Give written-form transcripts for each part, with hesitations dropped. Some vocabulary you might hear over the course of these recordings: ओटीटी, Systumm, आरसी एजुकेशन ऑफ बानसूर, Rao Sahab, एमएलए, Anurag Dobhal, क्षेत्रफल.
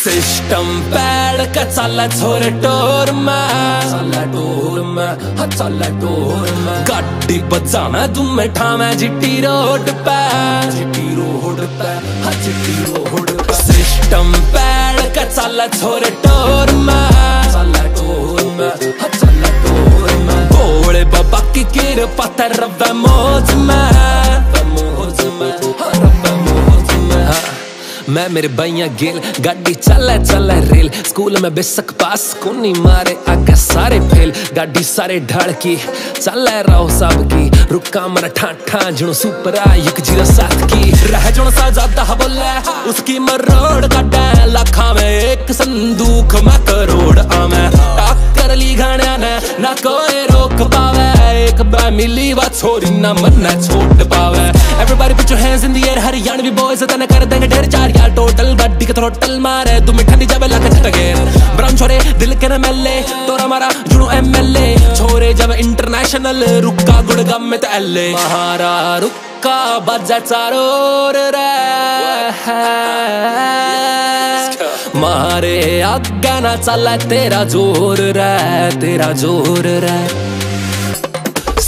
System पैड का चल छोर टोर में गाड़ी बजाना तुम ठावे जिट्टी रोड पे सिस्टम पैड का चल छोर टोर में भोले बाबा की कृपा ते रवे मौज में। मैं मेरे भैया गेल गाड़ी चला रेल स्कूल में बेशक पास कोनी मारे आगे सारे फेल गाड़ी सारे ढाल की चला राव साहब की रुका मरा ठाठा जनो सुपर एक जीरो साथ की रह जनो सा ज्यादा बोले उसकी मरोड़ काटे लाखा में एक संदूक में करोड़ आवे टक्कर ली गाने ने ना कोई रोक पावे एक बार मिली बात छोरी ना मरना छोड़ पावे। Everybody put your hands in the air Haryanvi boys तने कर देंगे ढेर चार यार टोटल गाड़ी के थ्रोटल मारे तुम ठंडी जावे लाके झटके ब्राउन छोरे दिल के न मेले तोरा मारा जुड़ो एमएलए छोरे जावे इंटरनेशनल रुका गुड़गाम में तो एलए महारा रुका बजा चारोर रे मारे आगे ना चला तेरा जोर रे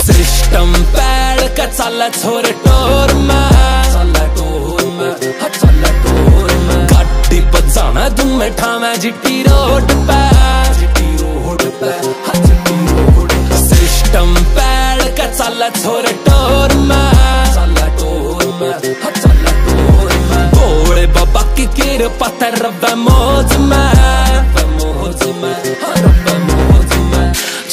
सिस्टम पैड का चला छोर टोर में गाड़ी बजाना तुम ठावे जिट्टी रोड पे सिस्टम पैड का चला छोर टोर में भोले बाबा की कृपा ते रवे मौज में।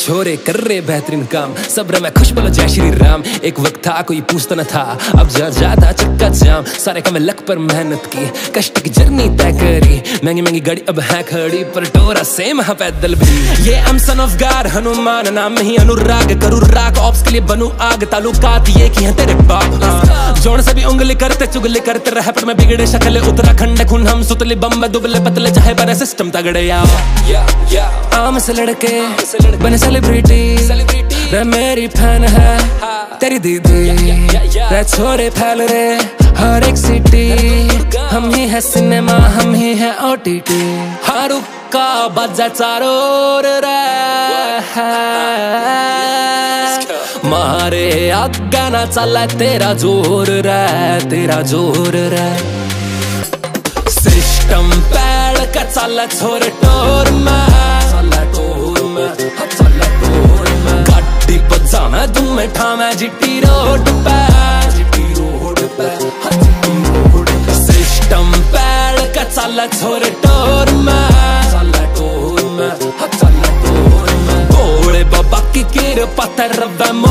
छोरे कर रहे बेहतरीन काम सब्र में खुश बोलो जय श्री राम। एक वक्त था कोई पूछता न था अब ज्यादा चक्का जाम सारे काम लक पर मेहनत की कष्ट की जर्नी तय करी महंगी गाड़ी अब है खड़ी पर टोरा सेम है पैदल भी ये हम सन ऑफ गॉड हनुमान नाम ही अनुराग करू राग ऑप्स के लिए बनू आग तालुकात ये की है तेरे बाप जोड़ सभी उंगली करते चुगली करते रहे पर मैं बिगड़े शकल उत्तराखंड खून हम सुतले बम्बे दुबले पतले चाहे बने सिस्टम तगड़े आम से लड़के बने सेलिब्रिटी रे मेरी फैन है तेरी दीदी रे छोरे फैल रे हर एक सिटी हम ही है सिनेमा हम ही है ओटीटी हारू का बजा चारोर रे मारे आगे ना चला तेरा जोर रे सिस्टम पैड का चला छोर टोर में गाड़ी बजाना तुम ठावे जिट्टी रोड पे सिस्टम पैड का चला छोर टोर में भोले बाबा की कृपा ते रवे